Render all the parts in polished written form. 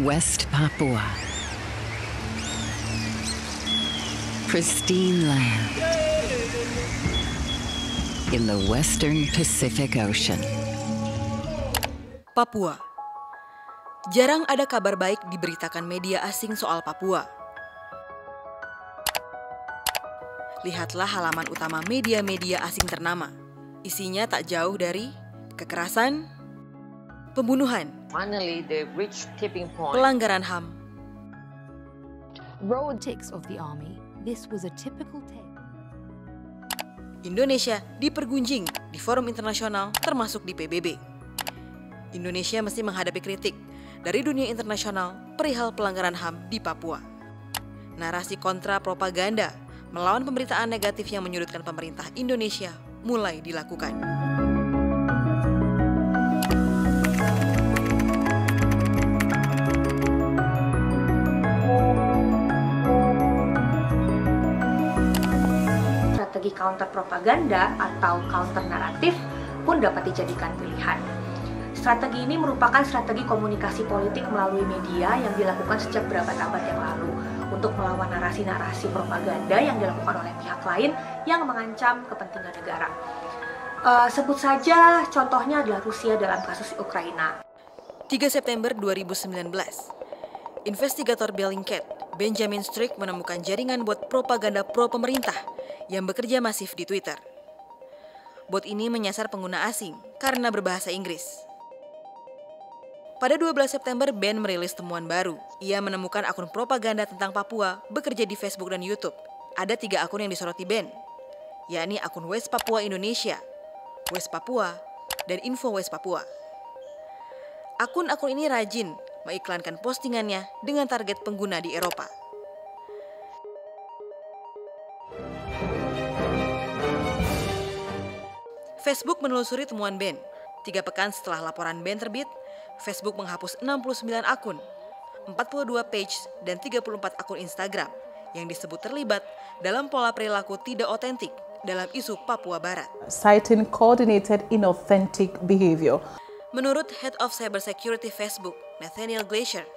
West Papua. Pristine land in the Western Pacific Ocean. Papua. Jarang ada kabar baik diberitakan media asing soal Papua. Lihatlah halaman utama media-media asing ternama. Isinya tak jauh dari kekerasan, pembunuhan, pelanggaran HAM. Indonesia dipergunjing di forum internasional termasuk di PBB. Indonesia mesti menghadapi kritik dari dunia internasional perihal pelanggaran HAM di Papua. Narasi kontra propaganda melawan pemberitaan negatif yang menyudutkan pemerintah Indonesia mulai dilakukan. Strategi counter propaganda atau counter naratif pun dapat dijadikan pilihan. Strategi ini merupakan strategi komunikasi politik melalui media yang dilakukan sejak berabad-abad yang lalu untuk melawan narasi-narasi propaganda yang dilakukan oleh pihak lain yang mengancam kepentingan negara. Sebut saja contohnya adalah Rusia dalam kasus Ukraina. 3 September 2019, investigator Bellingcat, Benjamin Strick menemukan jaringan bot propaganda pro-pemerintah yang bekerja masif di Twitter. Bot ini menyasar pengguna asing karena berbahasa Inggris. Pada 12 September, Ben merilis temuan baru. Ia menemukan akun propaganda tentang Papua bekerja di Facebook dan YouTube. Ada 3 akun yang disoroti Ben, yakni akun West Papua Indonesia, West Papua, dan Info West Papua. Akun-akun ini rajin mengiklankan postingannya dengan target pengguna di Eropa. Facebook menelusuri temuan Ben. 3 pekan setelah laporan Ben terbit, Facebook menghapus 69 akun, 42 page, dan 34 akun Instagram yang disebut terlibat dalam pola perilaku tidak otentik dalam isu Papua Barat. Citing coordinated inauthentic behavior. Menurut Head of Cybersecurity Facebook, Nathaniel Glacier,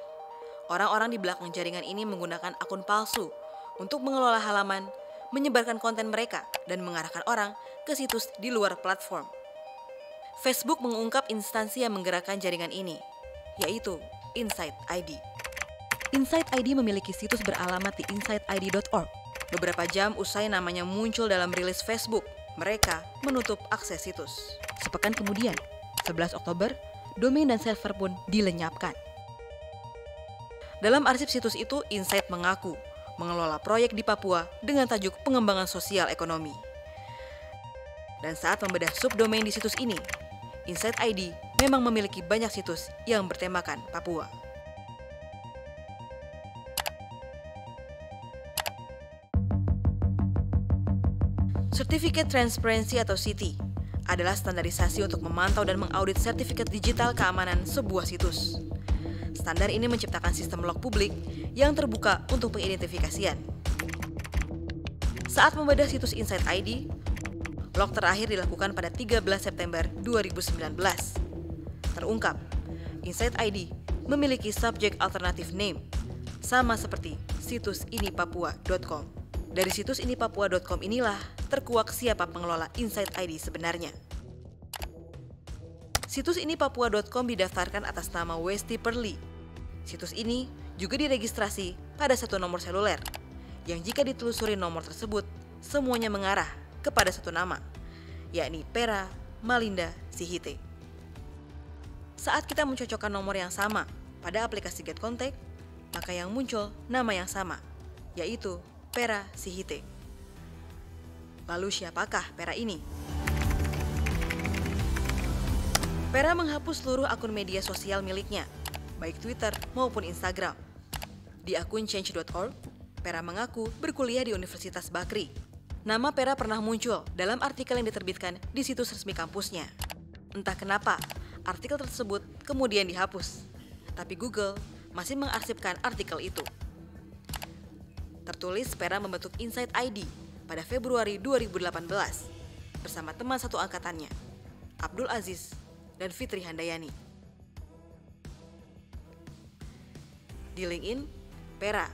orang-orang di belakang jaringan ini menggunakan akun palsu untuk mengelola halaman, menyebarkan konten mereka, dan mengarahkan orang ke situs di luar platform. Facebook mengungkap instansi yang menggerakkan jaringan ini, yaitu Insight ID. Insight ID memiliki situs beralamat di insightid.org. Beberapa jam usai namanya muncul dalam rilis Facebook, mereka menutup akses situs. Sepekan kemudian, 11 Oktober, domain dan server pun dilenyapkan. Dalam arsip situs itu, Insight mengaku mengelola proyek di Papua dengan tajuk pengembangan sosial ekonomi. Dan saat membedah subdomain di situs ini, Insight ID memang memiliki banyak situs yang bertemakan Papua. Certificate Transparency atau CT adalah standarisasi untuk memantau dan mengaudit sertifikat digital keamanan sebuah situs. Standar ini menciptakan sistem log publik yang terbuka untuk pengidentifikasian. Saat membedah situs Insight ID, log terakhir dilakukan pada 13 September 2019. Terungkap, Insight ID memiliki subjek alternatif name, sama seperti situs inipapua.com. Dari situs inipapua.com inilah terkuak siapa pengelola Insight ID sebenarnya. Situs inipapua.com didaftarkan atas nama Westy Perli. Situs ini juga diregistrasi pada satu nomor seluler, yang jika ditelusuri nomor tersebut, semuanya mengarah kepada satu nama, yakni Pera Malinda Sihite. Saat kita mencocokkan nomor yang sama pada aplikasi GetContact, maka yang muncul nama yang sama, yaitu Pera Sihite. Lalu siapakah Pera ini? Pera menghapus seluruh akun media sosial miliknya, baik Twitter maupun Instagram. Di akun change.org, Pera mengaku berkuliah di Universitas Bakri. Nama Pera pernah muncul dalam artikel yang diterbitkan di situs resmi kampusnya. Entah kenapa, artikel tersebut kemudian dihapus. Tapi Google masih mengarsipkan artikel itu. Tertulis Pera membentuk Insight ID pada Februari 2018 bersama teman satu angkatannya, Abdul Aziz dan Fitri Handayani. Di LinkedIn, Pera,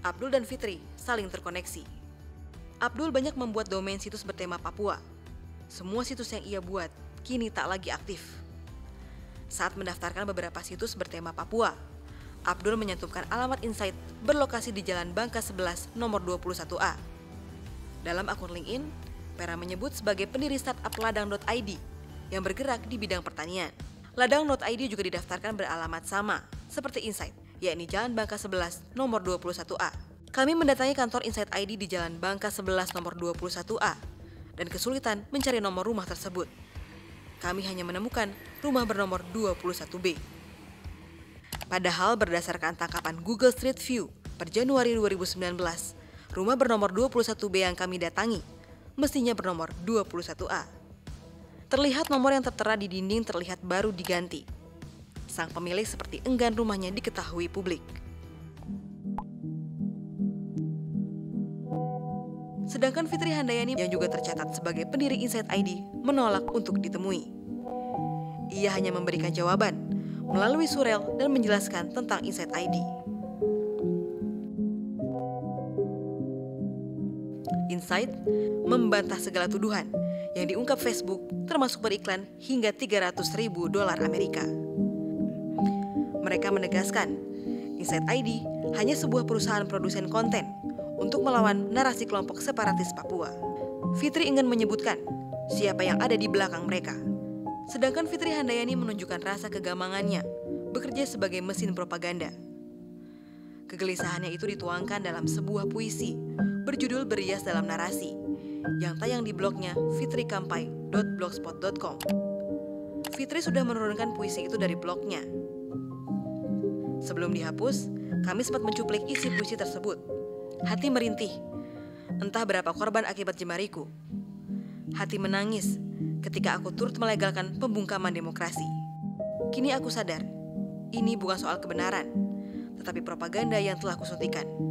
Abdul dan Fitri saling terkoneksi. Abdul banyak membuat domain situs bertema Papua. Semua situs yang ia buat kini tak lagi aktif. Saat mendaftarkan beberapa situs bertema Papua, Abdul menyantumkan alamat Insight berlokasi di Jalan Bangka 11 nomor 21A. Dalam akun LinkedIn, Pera menyebut sebagai pendiri startup ladang.id yang bergerak di bidang pertanian. Ladang.id juga didaftarkan beralamat sama seperti Insight, yakni Jalan Bangka 11 nomor 21A. Kami mendatangi kantor Insight ID di Jalan Bangka 11 nomor 21A dan kesulitan mencari nomor rumah tersebut. Kami hanya menemukan rumah bernomor 21B. Padahal berdasarkan tangkapan Google Street View per Januari 2019, rumah bernomor 21B yang kami datangi mestinya bernomor 21A. Terlihat nomor yang tertera di dinding terlihat baru diganti. Sang pemilik seperti enggan rumahnya diketahui publik. Sedangkan Fitri Handayani yang juga tercatat sebagai pendiri Insight ID menolak untuk ditemui. Ia hanya memberikan jawaban melalui surel dan menjelaskan tentang Insight ID. Insight membantah segala tuduhan yang diungkap Facebook, termasuk beriklan hingga $300.000 Amerika. Mereka menegaskan, Insight ID hanya sebuah perusahaan produsen konten untuk melawan narasi kelompok separatis Papua. Fitri ingin menyebutkan siapa yang ada di belakang mereka. Sedangkan Fitri Handayani menunjukkan rasa kegamangannya bekerja sebagai mesin propaganda. Kegelisahannya itu dituangkan dalam sebuah puisi berjudul Berias Dalam Narasi yang tayang di blognya fitrikampai.blogspot.com. Fitri sudah menurunkan puisi itu dari blognya. Sebelum dihapus, kami sempat mencuplik isi puisi tersebut. Hati merintih, entah berapa korban akibat jemariku. Hati menangis ketika aku turut melegalkan pembungkaman demokrasi. Kini aku sadar, ini bukan soal kebenaran, tetapi propaganda yang telah kusuntikan.